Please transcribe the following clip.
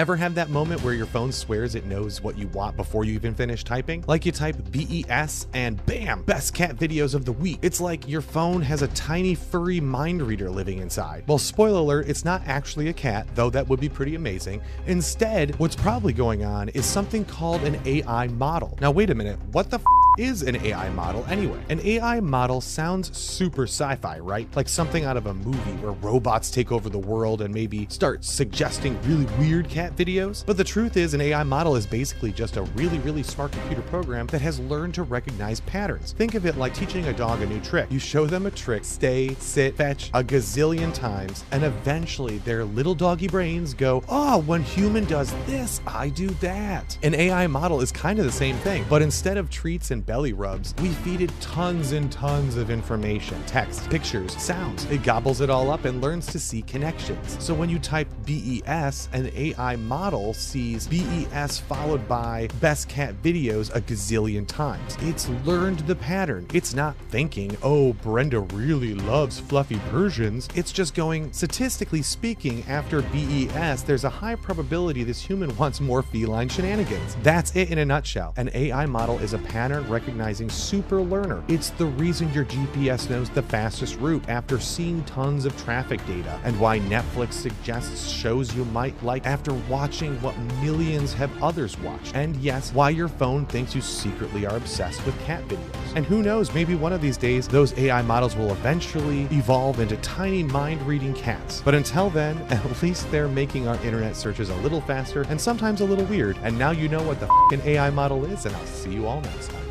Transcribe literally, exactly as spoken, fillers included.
Ever have that moment where your phone swears it knows what you want before you even finish typing? Like you type B E S and bam, best cat videos of the week. It's like your phone has a tiny furry mind reader living inside. Well, spoiler alert, it's not actually a cat, though that would be pretty amazing. Instead, what's probably going on is something called an A I model. Now wait a minute, what the f is an A I model anyway? An A I model sounds super sci-fi, right? Like something out of a movie where robots take over the world and maybe start suggesting really weird cat videos. But the truth is, an A I model is basically just a really, really smart computer program that has learned to recognize patterns. Think of it like teaching a dog a new trick. You show them a trick, stay, sit, fetch a gazillion times, and eventually their little doggy brains go, oh, when human does this, I do that. An A I model is kind of the same thing, but instead of treats and belly rubs, we feed it tons and tons of information, text, pictures, sounds. It gobbles it all up and learns to see connections. So when you type B E S, an A I model sees B E S followed by best cat videos a gazillion times. It's learned the pattern. It's not thinking, oh, Brenda really loves fluffy Persians. It's just going, statistically speaking, after B E S, there's a high probability this human wants more feline shenanigans. That's it in a nutshell. An A I model is a pattern recognizing super learner. It's the reason your G P S knows the fastest route after seeing tons of traffic data, and why Netflix suggests shows you might like after watching what millions have others watched. And yes, why your phone thinks you secretly are obsessed with cat videos. And who knows, maybe one of these days, those A I models will eventually evolve into tiny mind-reading cats. But until then, at least they're making our internet searches a little faster and sometimes a little weird. And now you know what the f***ing A I model is, and I'll see you all next time.